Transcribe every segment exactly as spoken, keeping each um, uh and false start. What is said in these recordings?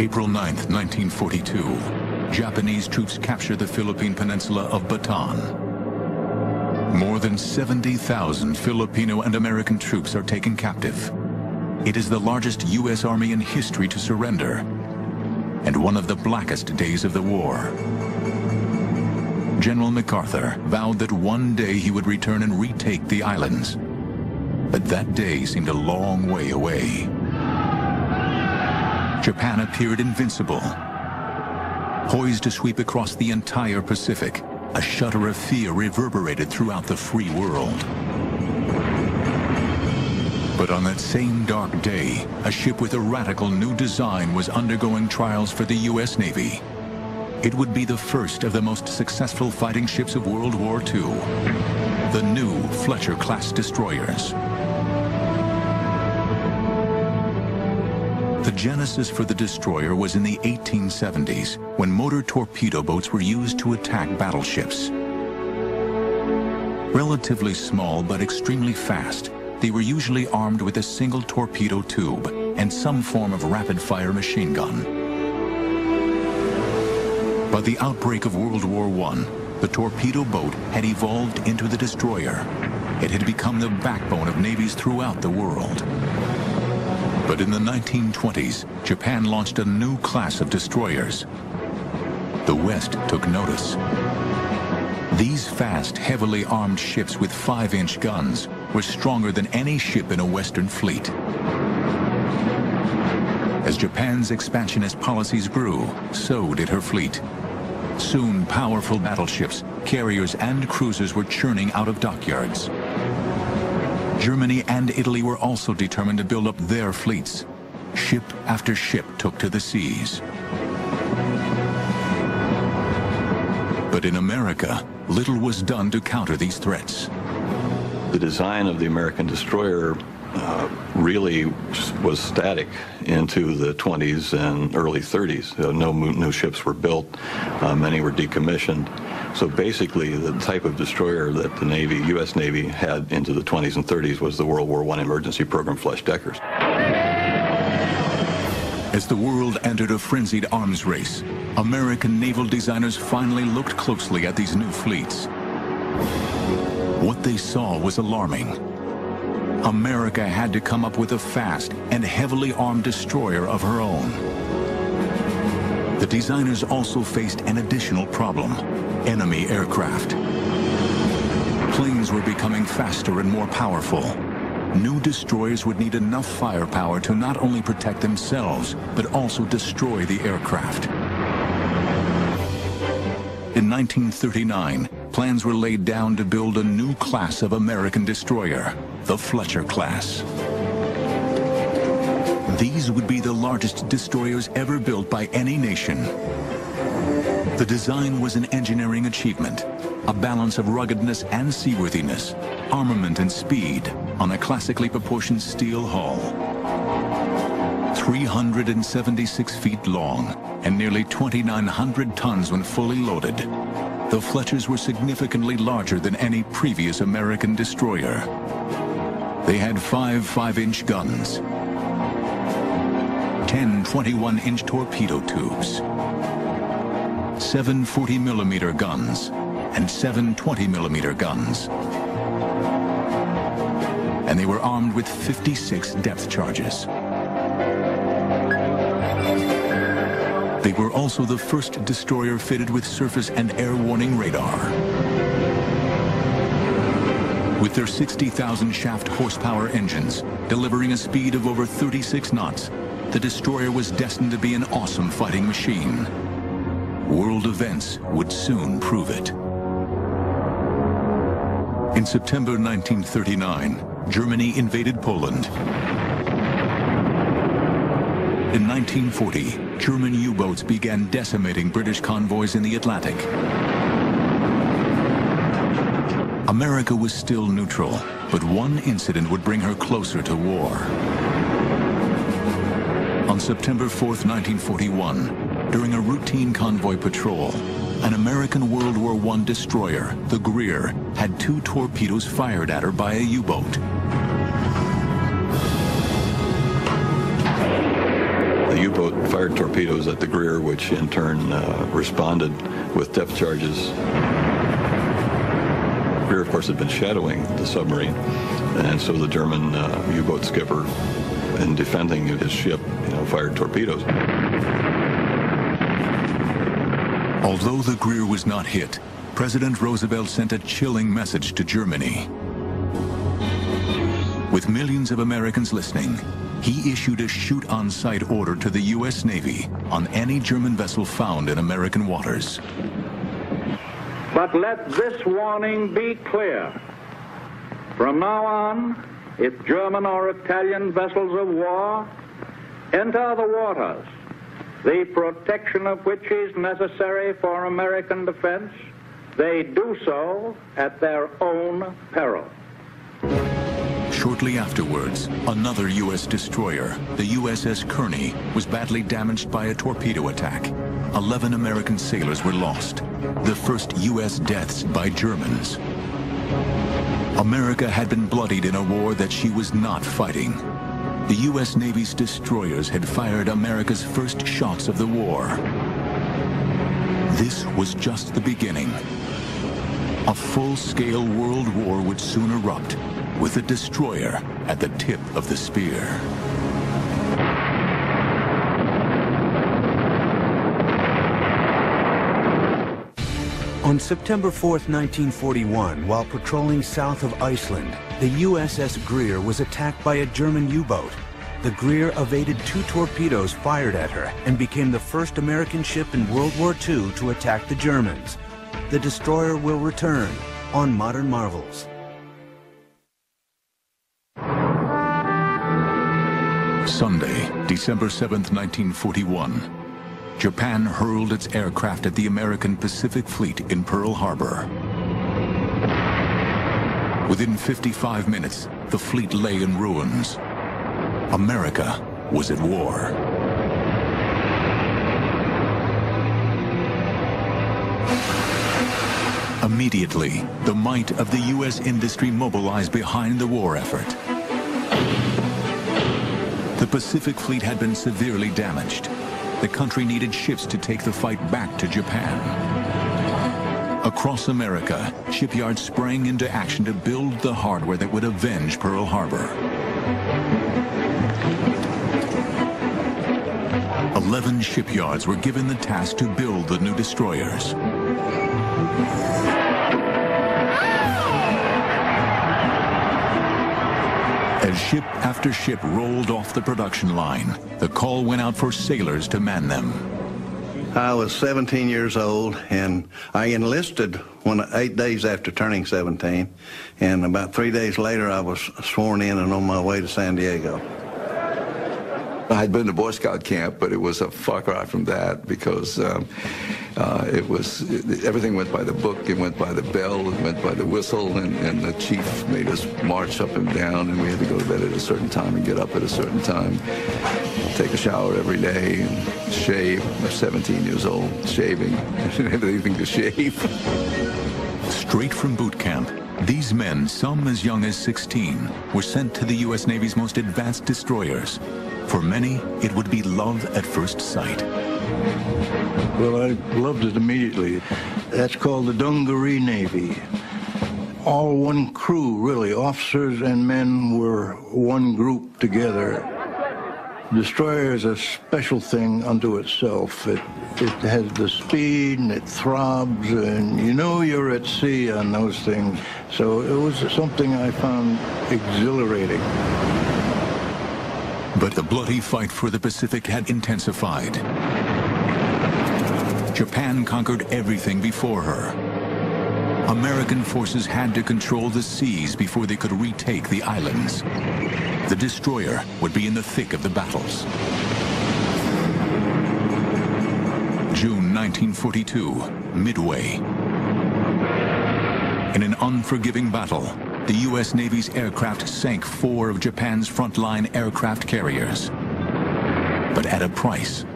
April ninth, nineteen forty-two, Japanese troops capture the Philippine peninsula of Bataan. More than seventy thousand Filipino and American troops are taken captive. It is the largest U S Army in history to surrender, and one of the blackest days of the war. General MacArthur vowed that one day he would return and retake the islands. But that day seemed a long way away. Japan appeared invincible, poised to sweep across the entire Pacific. A shudder of fear reverberated throughout the free world. But on that same dark day, a ship with a radical new design was undergoing trials for the U S Navy. It would be the first of the most successful fighting ships of World War Two, the new Fletcher-class destroyers. The genesis for the destroyer was in the eighteen seventies, when motor torpedo boats were used to attack battleships. Relatively small but extremely fast, they were usually armed with a single torpedo tube and some form of rapid-fire machine gun. By the outbreak of World War One, the torpedo boat had evolved into the destroyer. It had become the backbone of navies throughout the world. But in the nineteen twenties, Japan launched a new class of destroyers. The West took notice. These fast, heavily armed ships with five-inch guns were stronger than any ship in a Western fleet. As Japan's expansionist policies grew, so did her fleet. Soon, powerful battleships, carriers, and cruisers were churning out of dockyards. Germany and Italy were also determined to build up their fleets. Ship after ship took to the seas. But in America, little was done to counter these threats. The design of the American destroyer Uh, really was static into the twenties and early thirties. Uh, no new ships were built, uh, many were decommissioned. So basically the type of destroyer that the Navy, U S Navy had into the twenties and thirties was the World War One emergency program flush deckers. As the world entered a frenzied arms race, American naval designers finally looked closely at these new fleets. What they saw was alarming. America had to come up with a fast and heavily armed destroyer of her own. The designers also faced an additional problem: enemy aircraft. Planes were becoming faster and more powerful. New destroyers would need enough firepower to not only protect themselves, but also destroy the aircraft. In nineteen thirty-nine, plans were laid down to build a new class of American destroyer, the Fletcher class. These would be the largest destroyers ever built by any nation. The design was an engineering achievement, a balance of ruggedness and seaworthiness, armament and speed on a classically proportioned steel hull. three hundred seventy-six feet long and nearly twenty-nine hundred tons when fully loaded. The Fletchers were significantly larger than any previous American destroyer. They had five five-inch guns, ten twenty-one-inch torpedo tubes, seven forty-millimeter guns, and seven twenty-millimeter guns. And they were armed with fifty-six depth charges. They were also the first destroyer fitted with surface and air warning radar. With their sixty thousand shaft horsepower engines, delivering a speed of over thirty-six knots, the destroyer was destined to be an awesome fighting machine. World events would soon prove it. In September nineteen thirty-nine, Germany invaded Poland. In nineteen forty, German U-boats began decimating British convoys in the Atlantic. America was still neutral, but one incident would bring her closer to war. On September fourth, nineteen forty-one, during a routine convoy patrol, an American World War One destroyer, the Greer, had two torpedoes fired at her by a U-boat. U-boat fired torpedoes at the Greer, which in turn uh, responded with depth charges. Greer, of course, had been shadowing the submarine, and so the German uh, U-boat skipper, in defending his ship, you know, fired torpedoes. Although the Greer was not hit, President Roosevelt sent a chilling message to Germany. With millions of Americans listening, he issued a shoot-on-sight order to the U S Navy on any German vessel found in American waters. But let this warning be clear. From now on, if German or Italian vessels of war enter the waters, the protection of which is necessary for American defense, they do so at their own peril. Shortly afterwards, another U S destroyer, the U S S Kearny, was badly damaged by a torpedo attack. Eleven American sailors were lost, the first U S deaths by Germans. America had been bloodied in a war that she was not fighting. The U S Navy's destroyers had fired America's first shots of the war. This was just the beginning. A full-scale world war would soon erupt, with a destroyer at the tip of the spear. On September fourth, nineteen forty-one, while patrolling south of Iceland, the U S S Greer was attacked by a German U-boat. The Greer evaded two torpedoes fired at her and became the first American ship in World War Two to attack the Germans. The destroyer will return on Modern Marvels. Sunday, December seventh, nineteen forty-one. Japan hurled its aircraft at the American Pacific Fleet in Pearl Harbor. Within fifty-five minutes, the fleet lay in ruins. America was at war. Immediately, the might of the U S industry mobilized behind the war effort. The Pacific Fleet had been severely damaged. The country needed ships to take the fight back to Japan. Across America, shipyards sprang into action to build the hardware that would avenge Pearl Harbor. Eleven shipyards were given the task to build the new destroyers. As ship after ship rolled off the production line, the call went out for sailors to man them. I was seventeen years old, and I enlisted when eight days after turning seventeen, and about three days later I was sworn in and on my way to San Diego. I had been to Boy Scout camp, but it was a far cry from that, because um, uh, it was it, everything went by the book. It went by the bell, it went by the whistle, and, and the chief made us march up and down, and we had to go to bed at a certain time and get up at a certain time, take a shower every day, and shave. I'm seventeen years old, shaving. I didn't have anything to shave. Straight from boot camp, these men, some as young as sixteen, were sent to the U S Navy's most advanced destroyers. For many, it would be love at first sight. Well, I loved it immediately. That's called the Dungaree Navy. All one crew, really. Officers and men were one group together. Destroyer is a special thing unto itself. It, it has the speed and it throbs, and you know you're at sea on those things. So it was something I found exhilarating. But the bloody fight for the Pacific had intensified. Japan conquered everything before her. American forces had to control the seas before they could retake the islands. The destroyer would be in the thick of the battles. June nineteen forty-two, Midway. In an unforgiving battle, the U S Navy's aircraft sank four of Japan's frontline aircraft carriers, but at a price.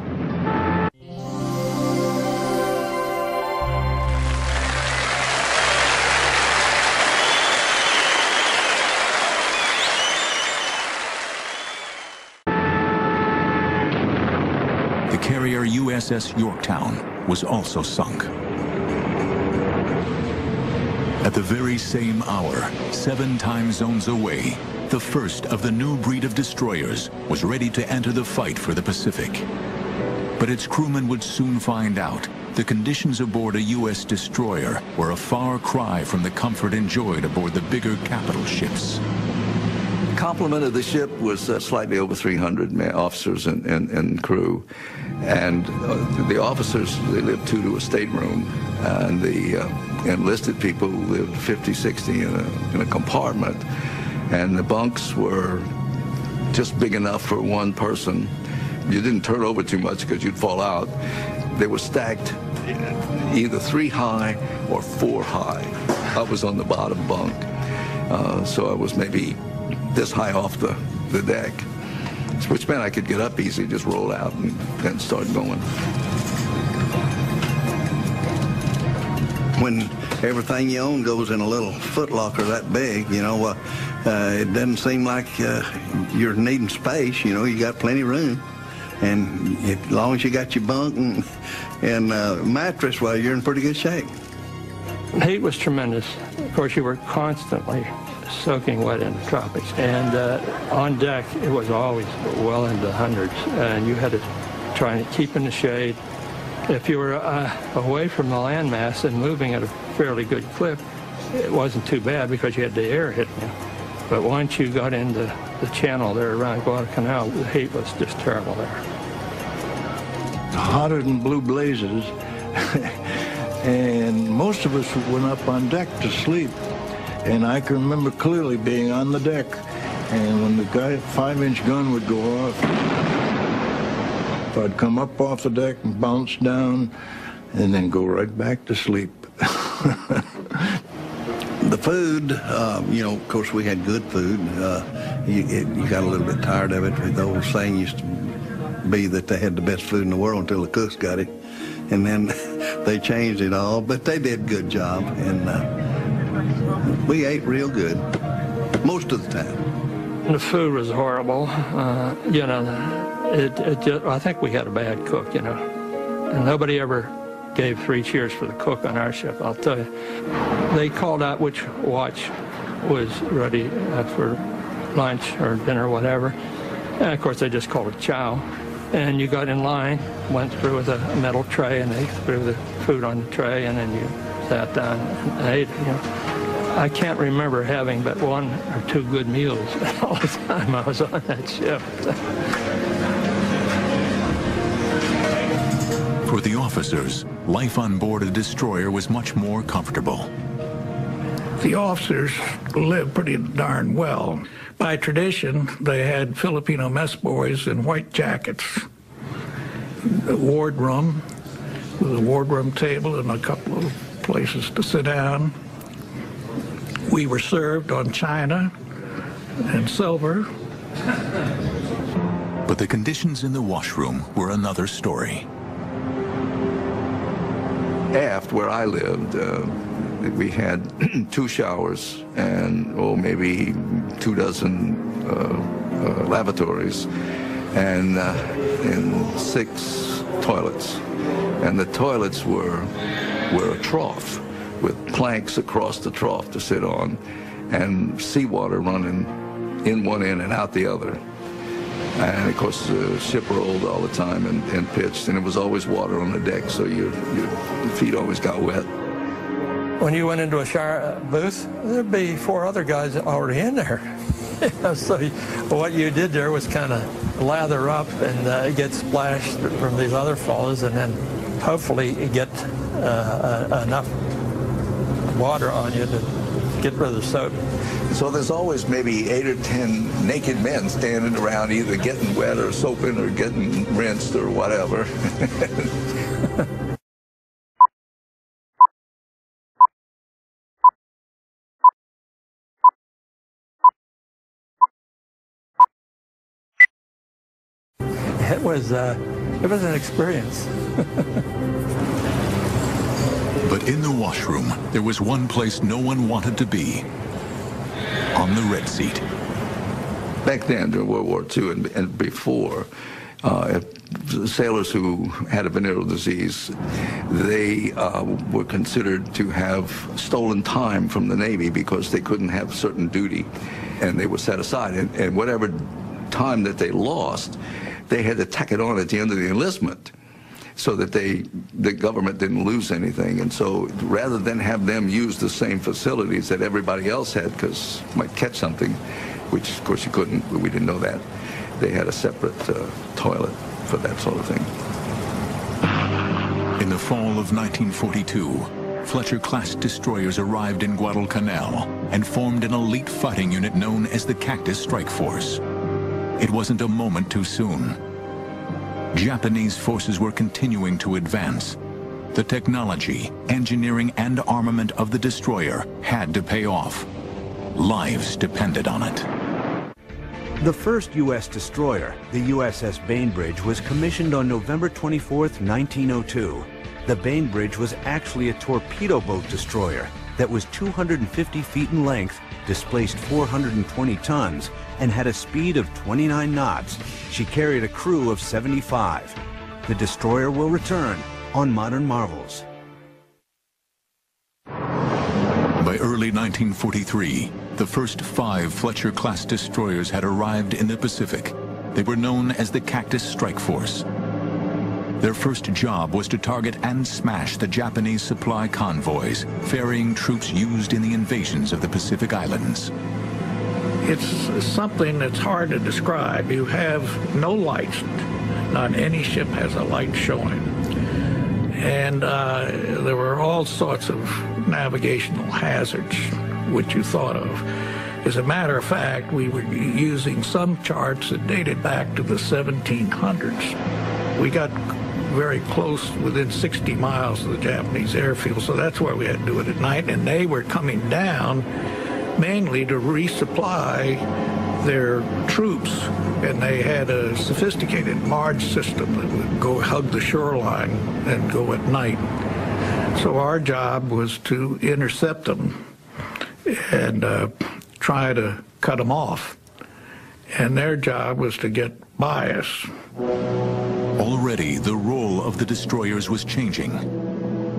The carrier U S S Yorktown was also sunk. At the very same hour, seven time zones away, the first of the new breed of destroyers was ready to enter the fight for the Pacific. But its crewmen would soon find out the conditions aboard a U S destroyer were a far cry from the comfort enjoyed aboard the bigger capital ships. The complement of the ship was uh, slightly over three hundred officers and, and, and crew. And uh, the officers, they lived two to a stateroom, uh, and the uh, enlisted people lived fifty, sixty in a, in a compartment. And the bunks were just big enough for one person. You didn't turn over too much because you'd fall out. They were stacked either three high or four high. I was on the bottom bunk, uh, so I was maybe this high off the, the deck, which meant I could get up easy, just roll out and, and start going. When everything you own goes in a little foot locker that big, you know, uh, uh, it doesn't seem like uh, you're needing space, you know, you got plenty of room. And as long as you got your bunk and, and uh, mattress, well, you're in pretty good shape. Heat was tremendous. Of course, you were constantly soaking wet in the tropics. And uh, on deck, it was always well into the hundreds. And you had to try to keep in the shade. If you were uh, away from the landmass and moving at a fairly good clip, it wasn't too bad because you had the air hitting you. But once you got into the channel there around Guadalcanal, the heat was just terrible there. Hotter than blue blazes. And most of us went up on deck to sleep. And I can remember clearly being on the deck. And when the guy five-inch gun would go off, I'd come up off the deck and bounce down and then go right back to sleep. The food, uh, you know, of course we had good food. Uh, you, it, you got a little bit tired of it. The old saying used to be that they had the best food in the world until the cooks got it. And then they changed it all, but they did a good job. And uh, we ate real good, most of the time. The food was horrible. Uh, you know, it, it just, I think we had a bad cook, you know. And nobody ever gave three cheers for the cook on our ship, I'll tell you. They called out which watch was ready uh, for lunch or dinner or whatever. And of course, they just called it chow. And you got in line, went through with a metal tray, and they threw the food on the tray, and then you sat down and ate it, you know. I can't remember having but one or two good meals all the time I was on that ship. For the officers, life on board a destroyer was much more comfortable. The officers lived pretty darn well. By tradition, they had Filipino mess boys in white jackets, a ward room, with a ward room table and a couple of places to sit down. We were served on china and silver. But the conditions in the washroom were another story. Aft, where I lived, uh, we had two showers and, oh, maybe two dozen uh, uh, lavatories and, uh, and six toilets. And the toilets were, were a trough with planks across the trough to sit on and seawater running in one end and out the other. And of course, the ship rolled all the time and, and pitched, and it was always water on the deck, so your, your feet always got wet. When you went into a shower booth, there'd be four other guys already in there. So what you did there was kind of lather up and uh, get splashed from these other fellows, and then hopefully get uh, enough water on you to get rid of the soap. So there's always maybe eight or ten naked men standing around, either getting wet or soaping or getting rinsed or whatever. It was uh, it was an experience. But in the washroom, there was one place no one wanted to be, on the red seat. Back then, during World War Two and, and before, uh, sailors who had a venereal disease, they uh, were considered to have stolen time from the Navy because they couldn't have certain duty, and they were set aside. And, and whatever time that they lost, they had to tack it on at the end of the enlistment, so that they, the government didn't lose anything. And so rather than have them use the same facilities that everybody else had, because might catch something, which of course you couldn't, we didn't know that, they had a separate uh, toilet for that sort of thing. In the fall of nineteen forty-two, Fletcher-class destroyers arrived in Guadalcanal and formed an elite fighting unit known as the Cactus Strike Force. It wasn't a moment too soon. Japanese forces were continuing to advance. The technology, engineering, and armament of the destroyer had to pay off. Lives depended on it. The first U S destroyer, the U S S Bainbridge, was commissioned on November twenty-fourth, nineteen oh two. The Bainbridge was actually a torpedo boat destroyer that was two hundred fifty feet in length, displaced four hundred twenty tons, and had a speed of twenty-nine knots. She carried a crew of seventy-five. The destroyer will return on Modern Marvels. By early nineteen forty-three, the first five Fletcher-class destroyers had arrived in the Pacific. They were known as the Cactus Strike Force. Their first job was to target and smash the Japanese supply convoys, ferrying troops used in the invasions of the Pacific Islands. It's something that's hard to describe. You have no lights. Not any ship has a light showing. And uh, there were all sorts of navigational hazards, which you thought of. As a matter of fact, we were using some charts that dated back to the seventeen hundreds. We got very close, within sixty miles of the Japanese airfield, so that's why we had to do it at night. And they were coming down mainly to resupply their troops, and they had a sophisticated barge system that would go hug the shoreline and go at night. So our job was to intercept them and uh, try to cut them off, and their job was to get by us. Already the role of the destroyers was changing.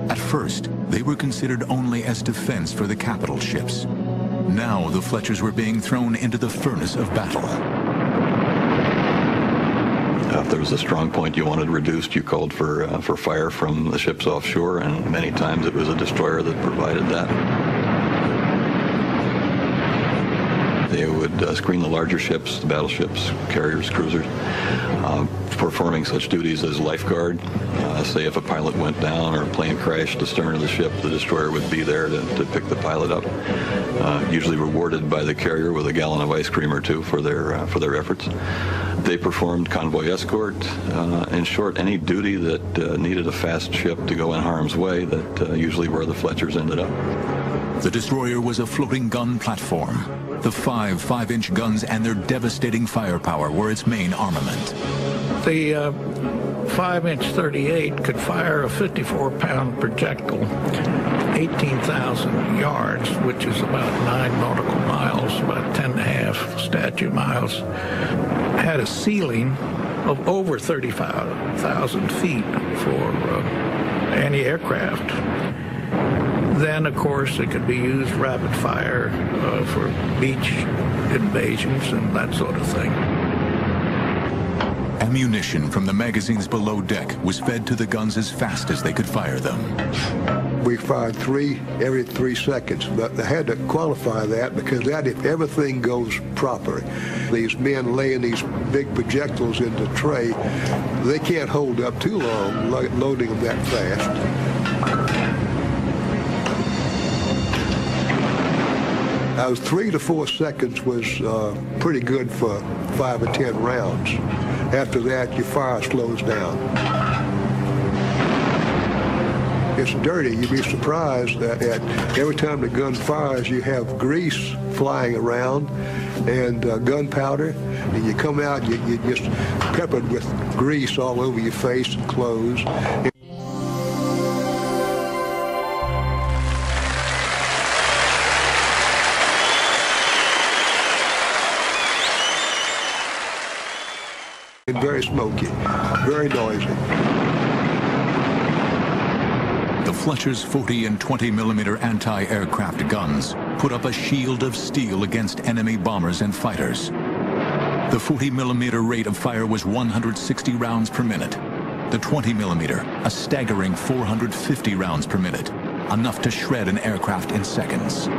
At first, they were considered only as defense for the capital ships. Now the Fletchers were being thrown into the furnace of battle. Uh, if there was a strong point you wanted reduced, you called for, uh, for fire from the ships offshore, and many times it was a destroyer that provided that. They would uh, screen the larger ships, the battleships, carriers, cruisers, uh, performing such duties as lifeguard. Uh, say if a pilot went down or a plane crashed, the stern of the ship, the destroyer would be there to, to pick the pilot up, uh, usually rewarded by the carrier with a gallon of ice cream or two for their uh, for their efforts. They performed convoy escort. Uh, in short, any duty that uh, needed a fast ship to go in harm's way, that uh, usually where the Fletchers ended up. The destroyer was a floating gun platform. The five five-inch guns and their devastating firepower were its main armament. The uh, five-inch thirty-eight could fire a fifty-four pound projectile eighteen thousand yards, which is about nine nautical miles, about ten and a half statute miles. Had a ceiling of over thirty-five thousand feet for uh, anti-aircraft. Then, of course, it could be used rapid fire uh, for beach invasions and that sort of thing. Ammunition from the magazines below deck was fed to the guns as fast as they could fire them. We fired three every three seconds, but they had to qualify that because that, if everything goes proper, these men laying these big projectiles into tray, they can't hold up too long lo loading them that fast. I was three to four seconds was uh, pretty good for five or ten rounds. After that, your fire slows down. It's dirty. You'd be surprised that at every time the gun fires, you have grease flying around and uh, gunpowder, and you come out, you, you're just peppered with grease all over your face and clothes. very smoky, very noisy. The Fletcher's forty and twenty millimeter anti-aircraft guns put up a shield of steel against enemy bombers and fighters. The forty millimeter rate of fire was one hundred sixty rounds per minute. The twenty millimeter, a staggering four hundred fifty rounds per minute, enough to shred an aircraft in seconds.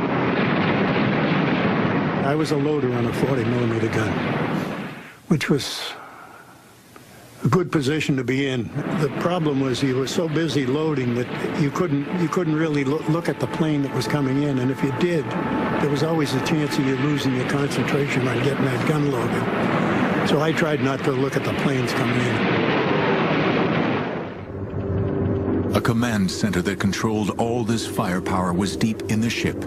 I was a loader on a forty millimeter gun, which was a good position to be in. The problem was you were so busy loading that you couldn't, you couldn't really lo look at the plane that was coming in, and if you did, there was always a chance of you losing your concentration on getting that gun loaded. So I tried not to look at the planes coming in. A command center that controlled all this firepower was deep in the ship.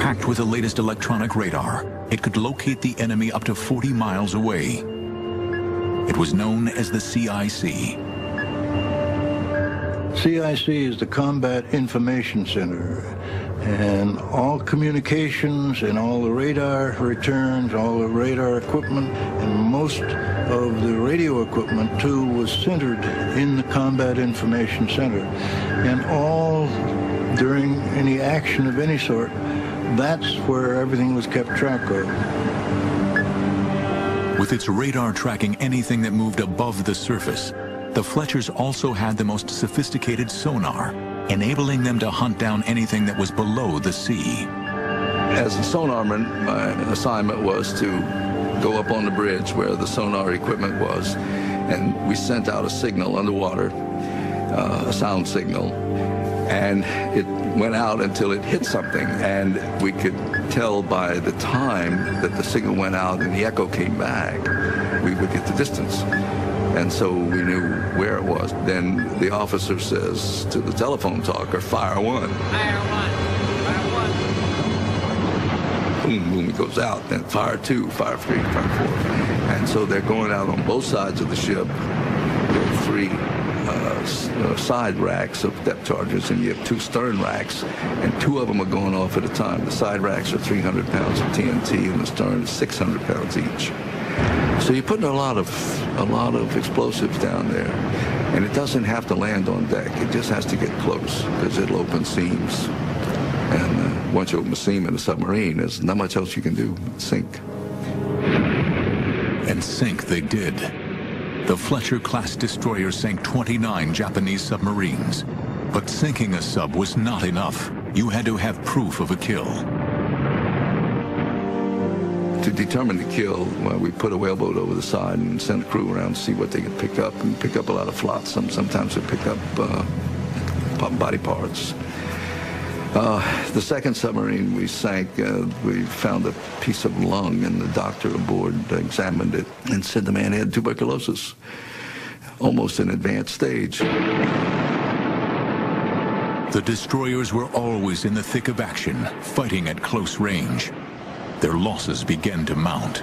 Packed with the latest electronic radar, it could locate the enemy up to forty miles away. It was known as the C I C. C I C is the Combat Information Center, and all communications and all the radar returns, all the radar equipment, and most of the radio equipment too was centered in the Combat Information Center. And all, during any action of any sort, that's where everything was kept track of. With its radar tracking anything that moved above the surface, the Fletchers also had the most sophisticated sonar, enabling them to hunt down anything that was below the sea. As a sonarman, my assignment was to go up on the bridge where the sonar equipment was, and we sent out a signal underwater, uh, a sound signal, and it went out until it hit something, and we could tell by the time that the signal went out and the echo came back, we would get the distance. And so we knew where it was. Then the officer says to the telephone talker, fire one. Fire one, fire one. Boom, boom, it goes out. Then fire two, fire three, fire four. And so they're going out on both sides of the ship. There are three Uh, side racks of depth charges, and you have two stern racks, and two of them are going off at a time. The side racks are three hundred pounds of T N T, and the stern is six hundred pounds each. So you're putting a lot of a lot of explosives down there, and it doesn't have to land on deck. It just has to get close because it'll open seams, and uh, once you open a seam in a submarine, there's not much else you can do but sink. And sink they did. The Fletcher-class destroyer sank twenty-nine Japanese submarines. But sinking a sub was not enough. You had to have proof of a kill. To determine the kill, well, we put a whaleboat over the side and sent a crew around to see what they could pick up, and pick up a lot of flotsam. Some, sometimes they pick up uh, body parts. Uh, the second submarine we sank, uh, we found a piece of lung, and the doctor aboard examined it and said the man had tuberculosis, almost an advanced stage. The destroyers were always in the thick of action, fighting at close range. Their losses began to mount.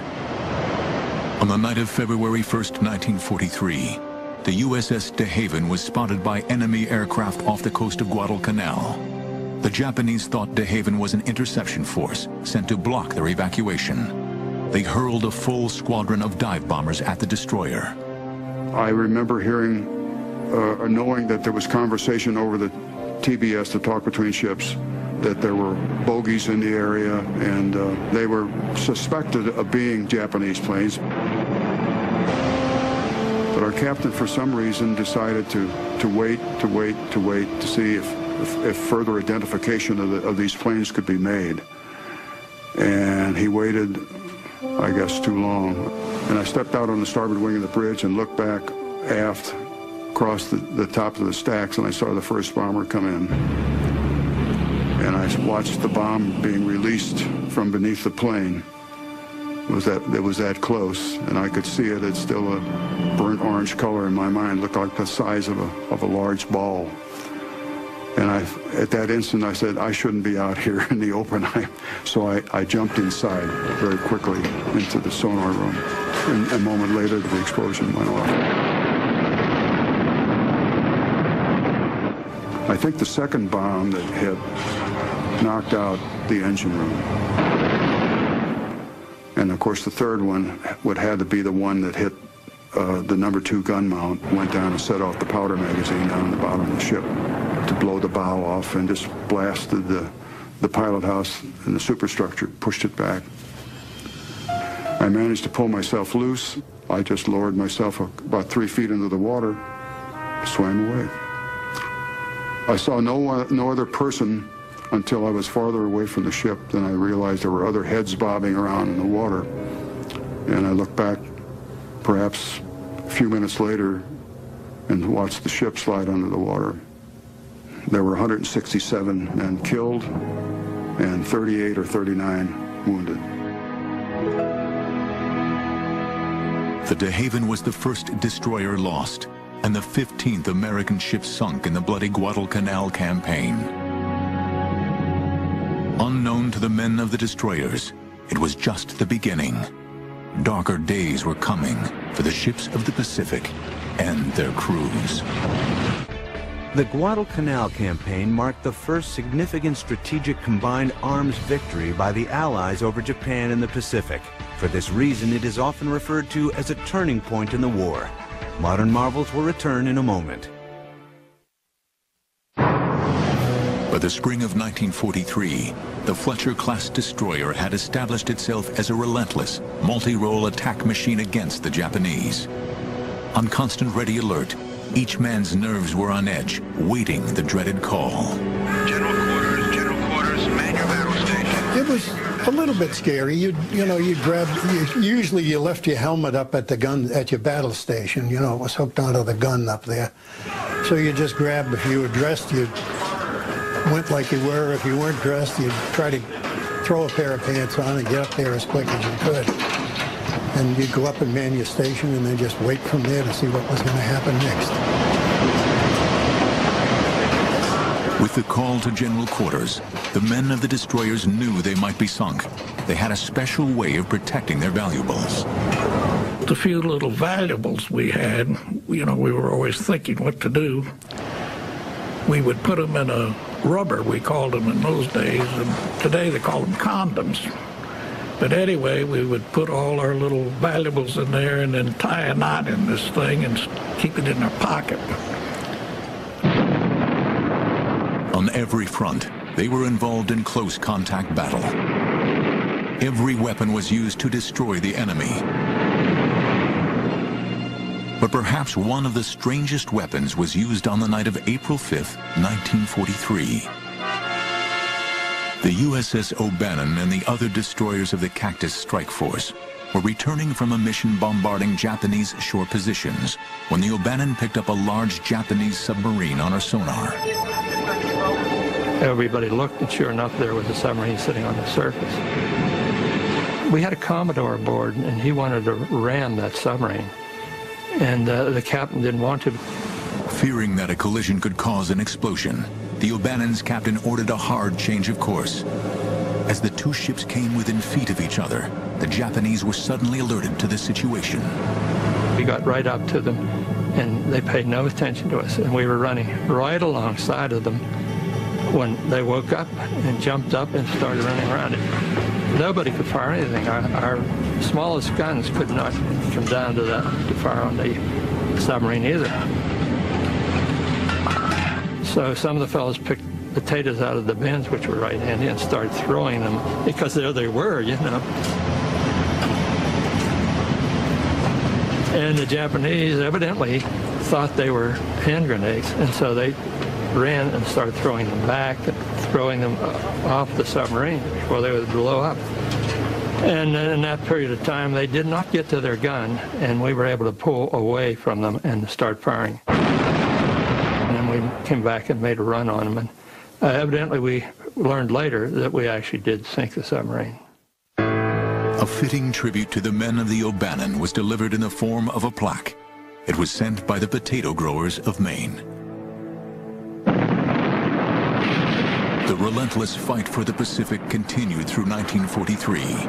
On the night of February first, nineteen forty-three, the U S S De Haven was spotted by enemy aircraft off the coast of Guadalcanal. The Japanese thought De Haven was an interception force sent to block their evacuation. They hurled a full squadron of dive bombers at the destroyer. I remember hearing, uh, knowing that there was conversation over the T B S, the talk between ships, that there were bogies in the area, and uh, they were suspected of being Japanese planes. But our captain, for some reason, decided to, to wait, to wait, to wait, to see if If, if further identification of, the, of these planes could be made. And he waited, I guess, too long. And I stepped out on the starboard wing of the bridge and looked back aft, across the, the top of the stacks, and I saw the first bomber come in. And I watched the bomb being released from beneath the plane. It was that, it was that close, and I could see it. It's still a burnt orange color in my mind. It looked like the size of a, of a large ball. And I, at that instant, I said, I shouldn't be out here in the open. I, so I, I jumped inside very quickly into the sonar room. And a moment later, the explosion went off. I think the second bomb that had knocked out the engine room. And, of course, the third one would have to be the one that hit uh, the number two gun mount went down and set off the powder magazine down in the bottom of the ship to blow the bow off, and just blasted the, the pilot house and the superstructure, pushed it back. I managed to pull myself loose. I just lowered myself about three feet into the water, swam away. I saw no, one, no other person until I was farther away from the ship. Then I realized there were other heads bobbing around in the water. And I looked back perhaps a few minutes later and watched the ship slide under the water. There were one hundred sixty-seven men killed and thirty-eight or thirty-nine wounded. The De Haven was the first destroyer lost and the fifteenth American ship sunk in the bloody Guadalcanal campaign. Unknown to the men of the destroyers, it was just the beginning. Darker days were coming for the ships of the Pacific and their crews. The Guadalcanal campaign marked the first significant strategic combined arms victory by the Allies over Japan in the Pacific. For this reason, it is often referred to as a turning point in the war. Modern Marvels will return in a moment. By the spring of nineteen forty-three, the Fletcher-class destroyer had established itself as a relentless, multi-role attack machine against the Japanese. On constant ready alert, each man's nerves were on edge, waiting the dreaded call. General quarters, general quarters, man your battle station. It was a little bit scary. You you know, you grabbed, you, usually you left your helmet up at the gun, at your battle station. You know, it was hooked onto the gun up there. So you just grabbed, if you were dressed, you went like you were. If you weren't dressed, you'd try to throw a pair of pants on and get up there as quick as you could. And you'd go up and man your station and then just wait from there to see what was going to happen next. With the call to general quarters, the men of the destroyers knew they might be sunk. They had a special way of protecting their valuables. The few little valuables we had, you know, we were always thinking what to do. We would put them in a rubber, we called them in those days, and today they call them condoms. But anyway, we would put all our little valuables in there and then tie a knot in this thing and keep it in our pocket. On every front, they were involved in close contact battle. Every weapon was used to destroy the enemy. But perhaps one of the strangest weapons was used on the night of April fifth, nineteen forty-three. The U S S O'Bannon and the other destroyers of the Cactus Strike Force were returning from a mission bombarding Japanese shore positions when the O'Bannon picked up a large Japanese submarine on her sonar. Everybody looked, and sure enough, there was a submarine sitting on the surface. We had a Commodore aboard, and he wanted to ram that submarine, and uh, the captain didn't want to. Fearing that a collision could cause an explosion, the O'Bannon's captain ordered a hard change of course. As the two ships came within feet of each other, the Japanese were suddenly alerted to the situation. We got right up to them, and they paid no attention to us, and we were running right alongside of them when they woke up and jumped up and started running around it. Nobody could fire anything. Our, our smallest guns could not come down to, the, to fire on the submarine either. So some of the fellows picked potatoes out of the bins, which were right handy, and started throwing them, because there they were, you know. And the Japanese evidently thought they were hand grenades, and so they ran and started throwing them back, throwing them off the submarine before they would blow up. And in that period of time, they did not get to their gun, and we were able to pull away from them and start firing. We came back and made a run on them, and uh, evidently we learned later that we actually did sink the submarine. A fitting tribute to the men of the O'Bannon was delivered in the form of a plaque. It was sent by the potato growers of Maine. The relentless fight for the Pacific continued through nineteen forty-three.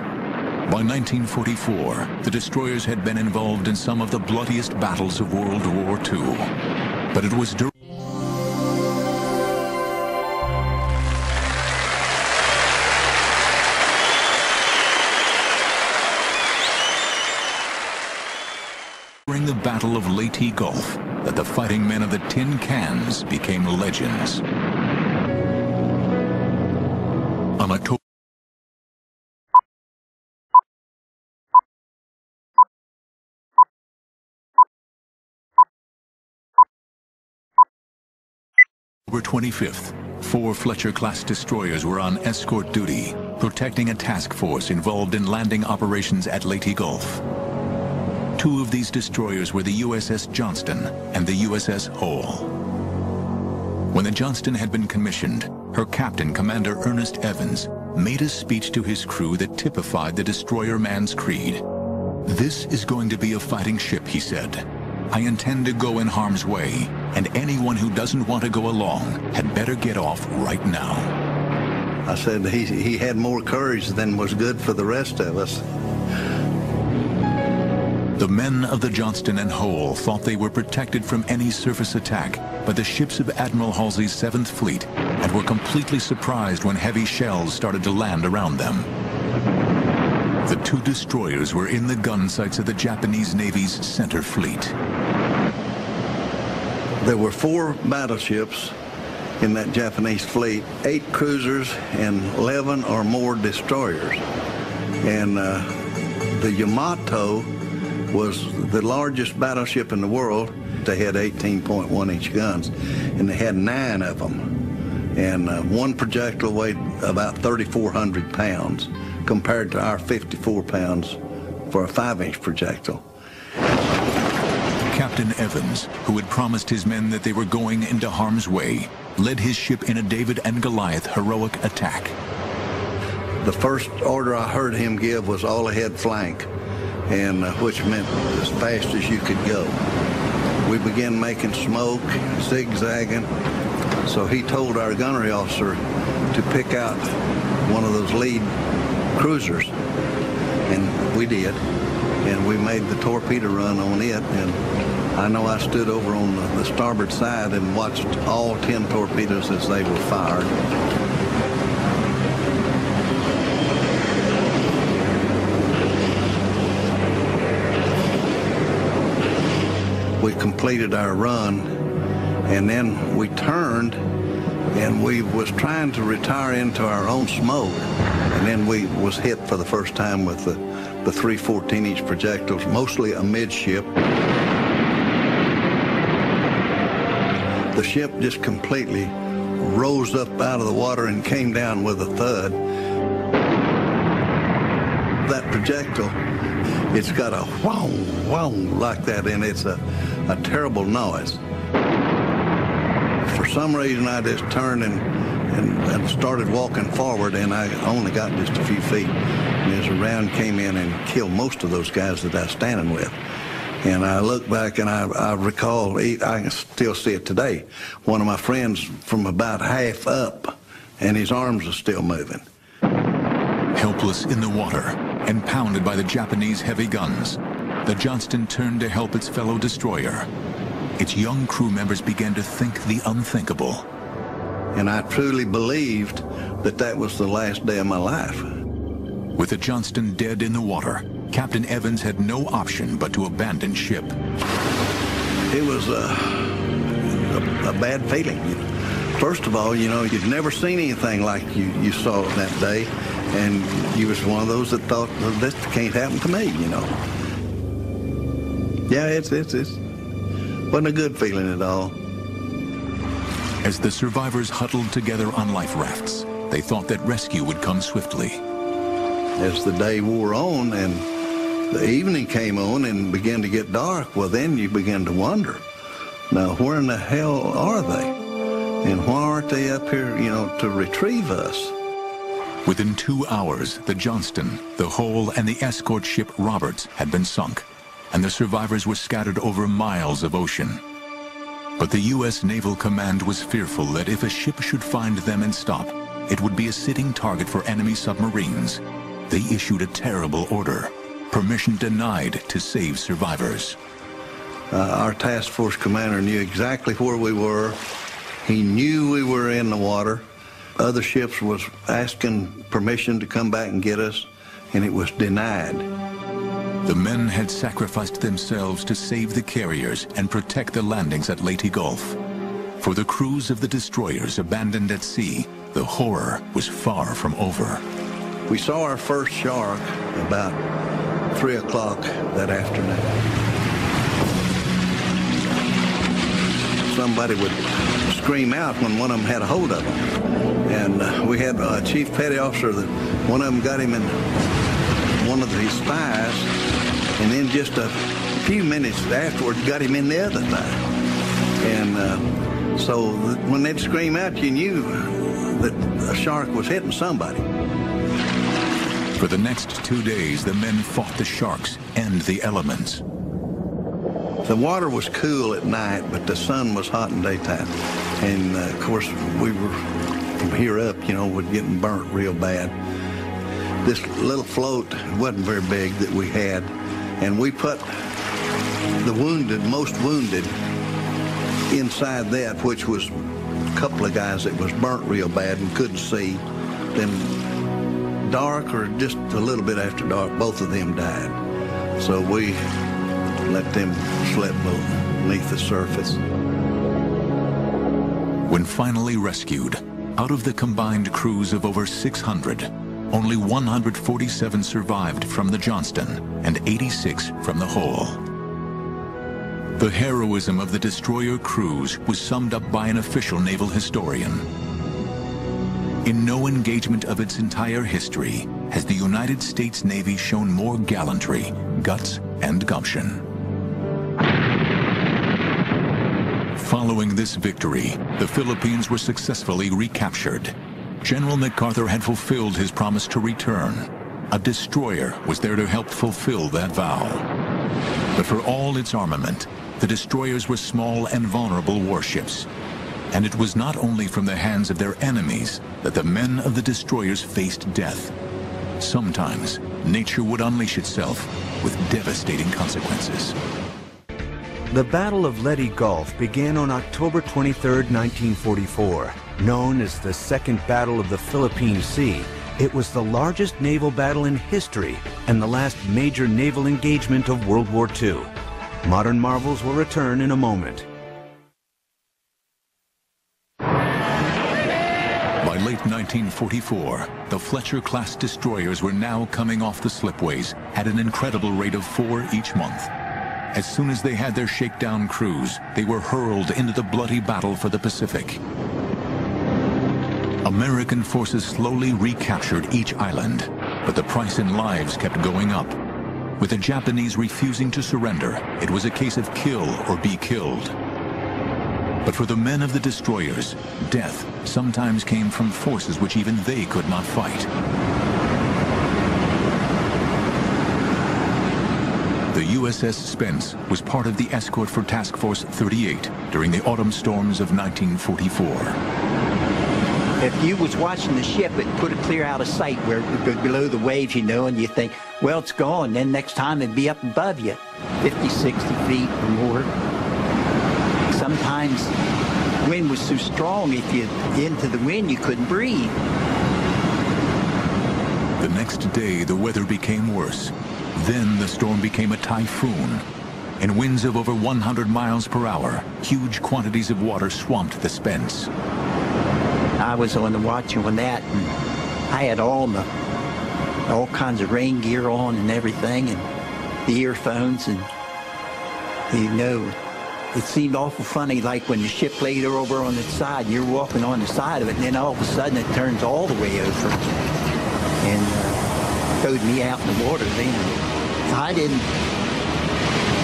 By nineteen forty-four, the destroyers had been involved in some of the bloodiest battles of World War Two, but it was during during the Battle of Leyte Gulf that the fighting men of the Tin Cans became legends. On October twenty-fifth, four Fletcher-class destroyers were on escort duty, protecting a task force involved in landing operations at Leyte Gulf. Two of these destroyers were the U S S Johnston and the U S S Hull. When the Johnston had been commissioned, her captain, Commander Ernest Evans, made a speech to his crew that typified the destroyer man's creed. "This is going to be a fighting ship," he said. "I intend to go in harm's way, and anyone who doesn't want to go along had better get off right now." I said he, he had more courage than was good for the rest of us. The men of the Johnston and Hull thought they were protected from any surface attack by the ships of Admiral Halsey's seventh Fleet and were completely surprised when heavy shells started to land around them. The two destroyers were in the gun sights of the Japanese Navy's Center Fleet. There were four battleships in that Japanese fleet, eight cruisers and eleven or more destroyers. And uh, the Yamato was the largest battleship in the world. They had eighteen point one inch guns, and they had nine of them. And uh, one projectile weighed about thirty-four hundred pounds compared to our fifty-four pounds for a five inch projectile. Captain Evans, who had promised his men that they were going into harm's way, led his ship in a David and Goliath heroic attack. The first order I heard him give was all ahead flank, and uh, which meant as fast as you could go. We began making smoke, zigzagging, so he told our gunnery officer to pick out one of those lead cruisers, and we did. And we made the torpedo run on it, and I know I stood over on the starboard side and watched all ten torpedoes as they were fired. We completed our run, and then we turned, and we was trying to retire into our own smoke, and then we was hit for the first time with the the three fourteen inch projectiles, mostly amidship. The ship just completely rose up out of the water and came down with a thud. That projectile, it's got a whong, whong like that, and it's a, a terrible noise. For some reason, I just turned and, and, and started walking forward, and I only got just a few feet. And as a round came in and killed most of those guys that I was standing with. And I look back and I, I recall, I can still see it today, one of my friends from about half up, and his arms are still moving. Helpless in the water and pounded by the Japanese heavy guns, the Johnston turned to help its fellow destroyer. Its young crew members began to think the unthinkable. And I truly believed that that was the last day of my life. With the Johnston dead in the water, Captain Evans had no option but to abandon ship. It was a, a, a bad feeling. First of all, you know, you'd never seen anything like you, you saw that day, and you was one of those that thought, well, this can't happen to me, you know. Yeah, it's, it's, it's, wasn't a good feeling at all. As the survivors huddled together on life rafts, they thought that rescue would come swiftly. As the day wore on and the evening came on and began to get dark, well, then you begin to wonder, now, where in the hell are they? And why aren't they up here, you know, to retrieve us? Within two hours, the Johnston, the Hull, and the escort ship Roberts had been sunk, and the survivors were scattered over miles of ocean. But the U S Naval Command was fearful that if a ship should find them and stop, it would be a sitting target for enemy submarines. They issued a terrible order, permission denied to save survivors. Uh, our task force commander knew exactly where we were. He knew we were in the water. Other ships was asking permission to come back and get us, and it was denied. The men had sacrificed themselves to save the carriers and protect the landings at Leyte Gulf. For the crews of the destroyers abandoned at sea, the horror was far from over. We saw our first shark about three o'clock that afternoon. Somebody would scream out when one of them had a hold of them. And uh, we had a chief petty officer that one of them got him in one of his thighs, and then just a few minutes afterward got him in the other thigh. And uh, so th when they'd scream out, you knew that a shark was hitting somebody. For the next two days, the men fought the sharks and the elements. The water was cool at night, but the sun was hot in daytime. And, uh, of course, we were from here up, you know, we're getting burnt real bad. This little float wasn't very big that we had, and we put the wounded, most wounded, inside that, which was a couple of guys that was burnt real bad and couldn't see. Then, dark or just a little bit after dark, both of them died. So we let them slip beneath the surface. When finally rescued, out of the combined crews of over six hundred, only one hundred forty-seven survived from the Johnston and eighty-six from the Hull. The heroism of the destroyer crews was summed up by an official naval historian. In no engagement of its entire history has the United States Navy shown more gallantry, guts, and gumption. Following this victory, the Philippines were successfully recaptured. General MacArthur had fulfilled his promise to return. A destroyer was there to help fulfill that vow. But for all its armament, the destroyers were small and vulnerable warships. And it was not only from the hands of their enemies that the men of the destroyers faced death. Sometimes, nature would unleash itself with devastating consequences. The Battle of Leyte Gulf began on October twenty-third, nineteen forty-four. Known as the Second Battle of the Philippine Sea, it was the largest naval battle in history and the last major naval engagement of World War Two. Modern marvels will return in a moment. By late nineteen forty-four, the Fletcher-class destroyers were now coming off the slipways at an incredible rate of four each month. As soon as they had their shakedown cruise, they were hurled into the bloody battle for the Pacific. American forces slowly recaptured each island, but the price in lives kept going up. With the Japanese refusing to surrender, it was a case of kill or be killed. But for the men of the destroyers, death sometimes came from forces which even they could not fight. The U S S Spence was part of the escort for Task Force thirty-eight during the autumn storms of nineteen forty-four. If you was watching the ship, it put it clear out of sight where below the waves, you know, and you think, well, it's gone. Then next time it'd be up above you, fifty, sixty feet or more. Sometimes the wind was so strong, if you into the wind, you couldn't breathe. The next day, the weather became worse. Then the storm became a typhoon. In winds of over one hundred miles per hour, huge quantities of water swamped the Spence. I was on the watch on that, and I had all my, all kinds of rain gear on and everything, and the earphones, and you know, it seemed awful funny, like when the ship laid over on its side, and you're walking on the side of it, and then all of a sudden it turns all the way over and uh, throwed me out in the water then. I didn't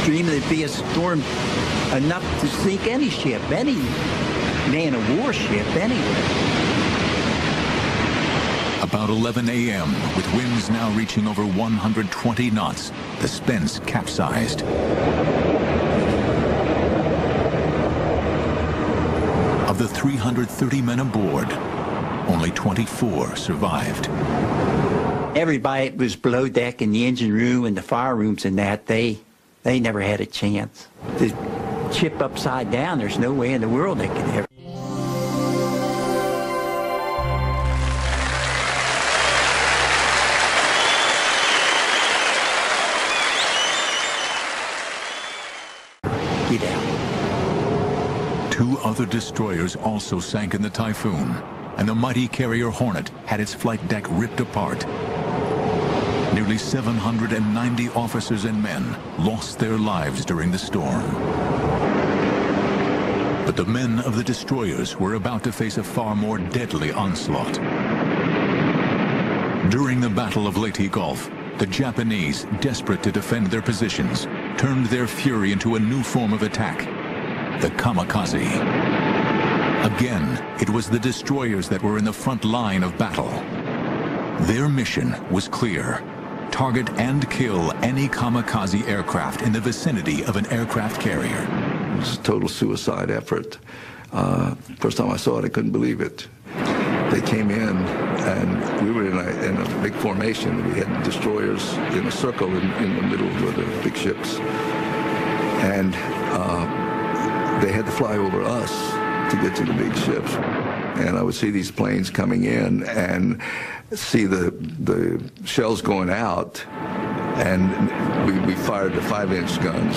dream there'd be a storm enough to sink any ship, any man of war ship, anywhere. About eleven A M, with winds now reaching over one hundred twenty knots, the Spence capsized. Of the three hundred thirty men aboard, only twenty-four survived. Everybody that was below deck in the engine room and the fire rooms and that, they they never had a chance. The ship upside down, there's no way in the world they could ever. Two other destroyers also sank in the typhoon, and the mighty carrier Hornet had its flight deck ripped apart. Nearly seven hundred ninety officers and men lost their lives during the storm. But the men of the destroyers were about to face a far more deadly onslaught. During the Battle of Leyte Gulf, the Japanese, desperate to defend their positions, turned their fury into a new form of attack, the kamikaze. Again, it was the destroyers that were in the front line of battle. Their mission was clear: target and kill any kamikaze aircraft in the vicinity of an aircraft carrier. It was a total suicide effort. Uh, first time I saw it, I couldn't believe it. They came in, and we were in a, in a big formation. We had destroyers in a circle in, in the middle of the big ships. And uh, they had to fly over us to get to the big ships. And I would see these planes coming in and see the, the shells going out. And we, we fired the five-inch guns.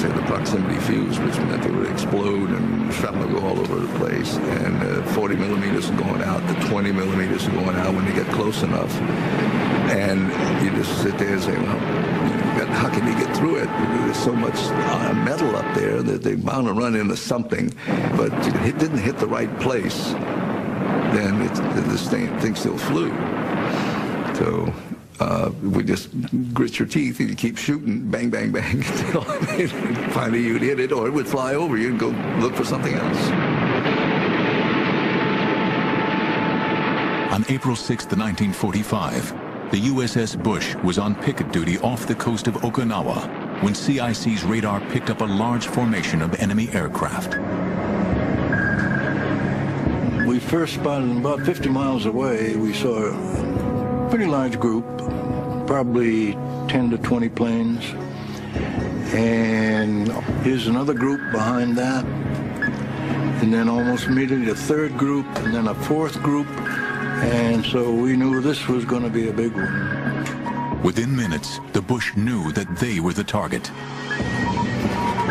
They had the proximity fuse, which meant they would explode and shrapnel go all over the place. And uh, forty millimeters are going out, the twenty millimeters are going out when they get close enough. And you just sit there and say, well, how can you get through it? There's so much uh, metal up there that they're bound to run into something. But if it didn't hit the right place, then it, this thing, thing still flew. So. Uh, we just grit your teeth and you keep shooting, bang, bang, bang, until finally you'd hit it, or it would fly over you and go look for something else. On April sixth, nineteen forty-five, the U S S Bush was on picket duty off the coast of Okinawa when C I C's radar picked up a large formation of enemy aircraft. We first spotted about fifty miles away. We saw a pretty large group, probably ten to twenty planes, and here's another group behind that, and then almost immediately a third group, and then a fourth group, and so we knew this was going to be a big one. Within minutes, the Bush knew that they were the target.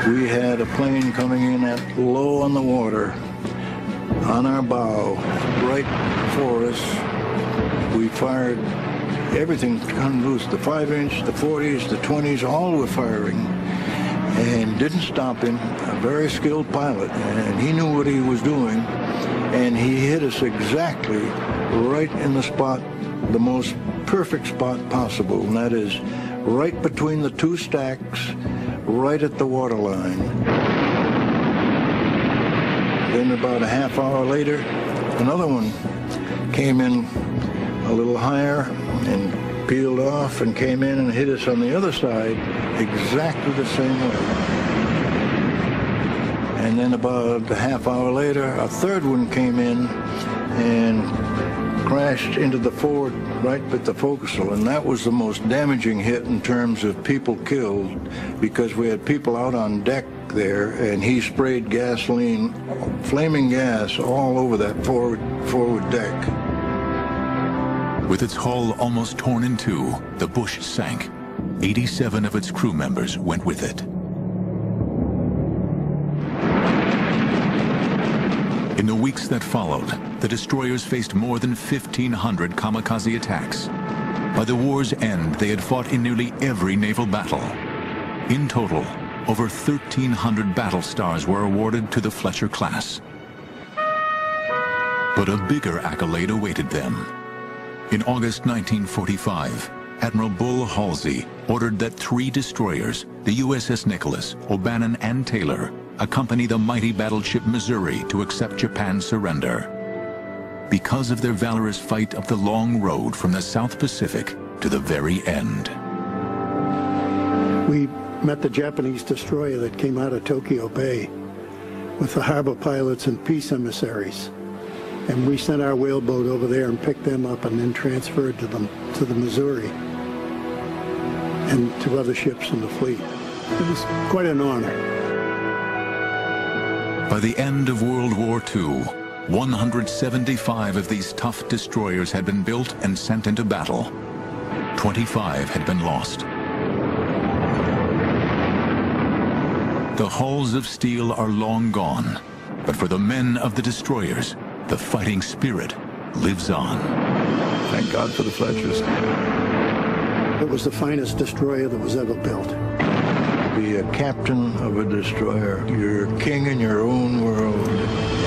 We had a plane coming in at low on the water, on our bow, right for us. We fired everything come loose, the five-inch, the forties, the twenties, all were firing, and didn't stop him. A very skilled pilot, and he knew what he was doing, and he hit us exactly right in the spot, the most perfect spot possible, and that is right between the two stacks, right at the waterline. Then about a half hour later, another one came in a little higher and peeled off and came in and hit us on the other side exactly the same way. And then about a half hour later, a third one came in and crashed into the forward right at the forecastle, and that was the most damaging hit in terms of people killed, because we had people out on deck there, and he sprayed gasoline, flaming gas, all over that forward forward deck. With its hull almost torn in two, the Bush sank. eighty-seven of its crew members went with it. In the weeks that followed, the destroyers faced more than fifteen hundred kamikaze attacks. By the war's end, they had fought in nearly every naval battle. In total, over thirteen hundred battle stars were awarded to the Fletcher class. But a bigger accolade awaited them. In August nineteen forty-five, Admiral Bull Halsey ordered that three destroyers, the U S S Nicholas, O'Bannon, and Taylor, accompany the mighty battleship Missouri to accept Japan's surrender, because of their valorous fight up the long road from the South Pacific to the very end. We met the Japanese destroyer that came out of Tokyo Bay with the harbor pilots and peace emissaries. And we sent our whaleboat over there and picked them up and then transferred to them to the Missouri and to other ships in the fleet. It was quite an honor. By the end of World War Two, one hundred seventy-five of these tough destroyers had been built and sent into battle. twenty-five had been lost. The hulls of steel are long gone, But for the men of the destroyers, the fighting spirit lives on. Thank God for the Fletchers. It was the finest destroyer that was ever built. To be a captain of a destroyer, you're king in your own world.